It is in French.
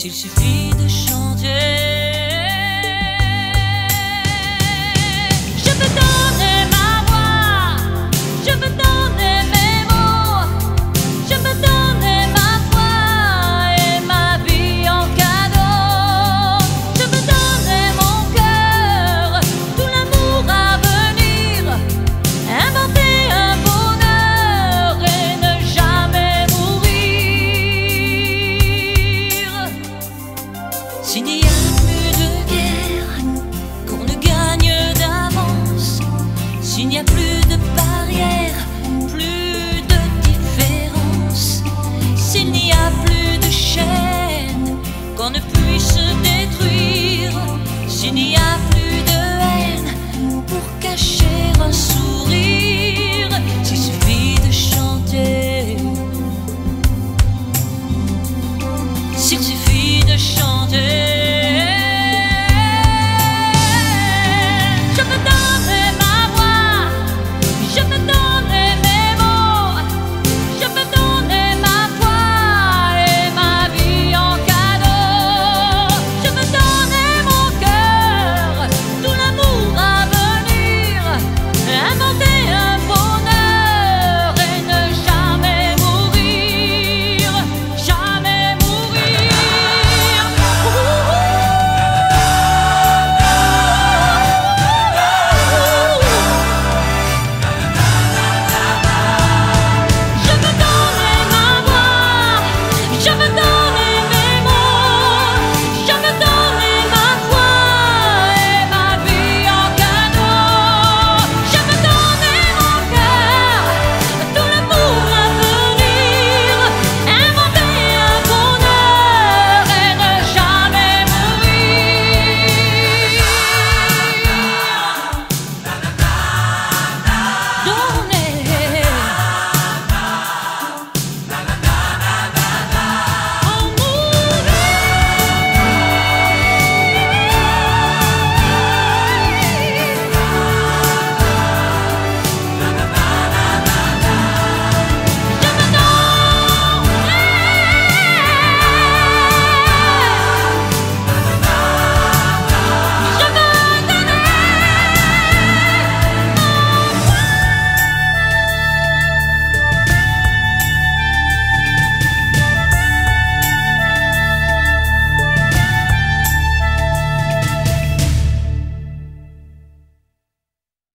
s'il suffit de chanter. Je peux donner ma voix, je peux donner mes mots, je peux donner ma foi et ma vie en cadeau. Je peux donner mon cœur, tout l'amour à venir, inventer un bonheur et ne jamais mourir. S'il n'y a plus de guerre, qu'on ne gagne d'avance, s'il n'y a plus de barrières, plus de différence, s'il n'y a plus de chaînes qu'on ne puisse détruire, s'il n'y a plus de haine pour cacher un sourire, s'il suffit de chanter, s'il suffit de chanter.